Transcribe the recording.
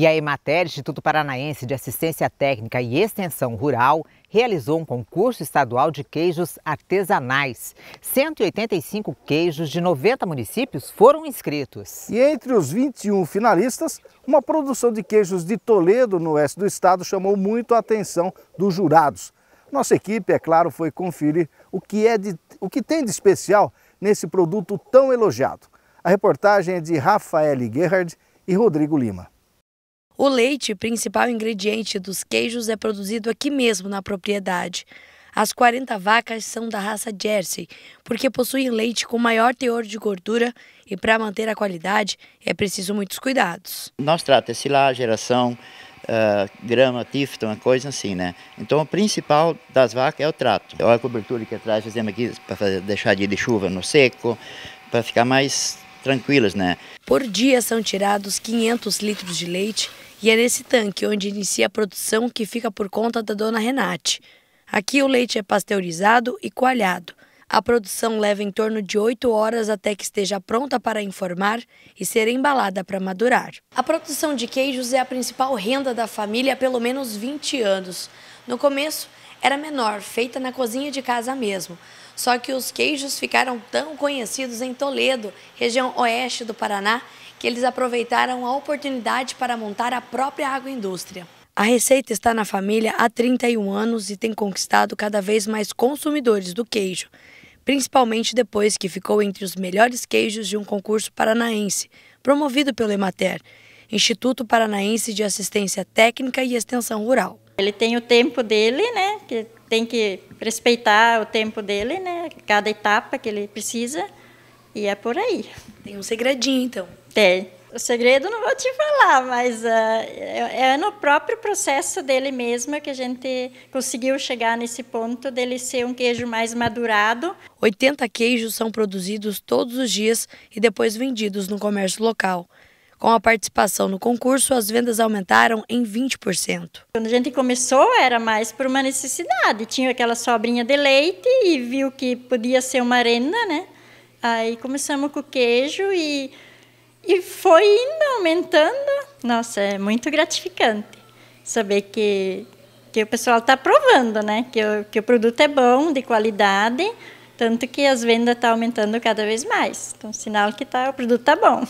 E a Emater, Instituto Paranaense de Assistência Técnica e Extensão Rural, realizou um concurso estadual de queijos artesanais. 185 queijos de 90 municípios foram inscritos. E entre os 21 finalistas, uma produção de queijos de Toledo, no oeste do estado, chamou muito a atenção dos jurados. Nossa equipe, é claro, foi conferir o que tem de especial nesse produto tão elogiado. A reportagem é de Rafael Gerhard e Rodrigo Lima. O leite, principal ingrediente dos queijos, é produzido aqui mesmo na propriedade. As 40 vacas são da raça Jersey, porque possuem leite com maior teor de gordura e para manter a qualidade é preciso muitos cuidados. Nós tratamos silagem, geração, grama, tifton, coisa assim, né? Então o principal das vacas é o trato. Olha a cobertura que atrás fazemos aqui para deixar dia de chuva no seco, para ficar mais tranquilas, né? Por dia são tirados 500 litros de leite. E é nesse tanque onde inicia a produção, que fica por conta da dona Renate. Aqui o leite é pasteurizado e coalhado. A produção leva em torno de 8 horas até que esteja pronta para informar e ser embalada para madurar. A produção de queijos é a principal renda da família há pelo menos 20 anos. No começo era menor, feita na cozinha de casa mesmo. Só que os queijos ficaram tão conhecidos em Toledo, região oeste do Paraná, que eles aproveitaram a oportunidade para montar a própria agroindústria. A receita está na família há 31 anos e tem conquistado cada vez mais consumidores do queijo, principalmente depois que ficou entre os melhores queijos de um concurso paranaense, promovido pelo Emater, Instituto Paranaense de Assistência Técnica e Extensão Rural. Ele tem o tempo dele, né, que tem que respeitar o tempo dele, né, cada etapa que ele precisa, e é por aí. Tem um segredinho, então. Tem. O segredo não vou te falar, mas é no próprio processo dele mesmo que a gente conseguiu chegar nesse ponto dele ser um queijo mais madurado. 80 queijos são produzidos todos os dias e depois vendidos no comércio local. Com a participação no concurso, as vendas aumentaram em 20%. Quando a gente começou, era mais por uma necessidade. Tinha aquela sobrinha de leite e viu que podia ser uma renda, né? Aí começamos com o queijo e foi indo, aumentando. Nossa, é muito gratificante saber que o pessoal está provando, né? Que o produto é bom, de qualidade, tanto que as vendas estão aumentando cada vez mais. Então, sinal que o produto está bom.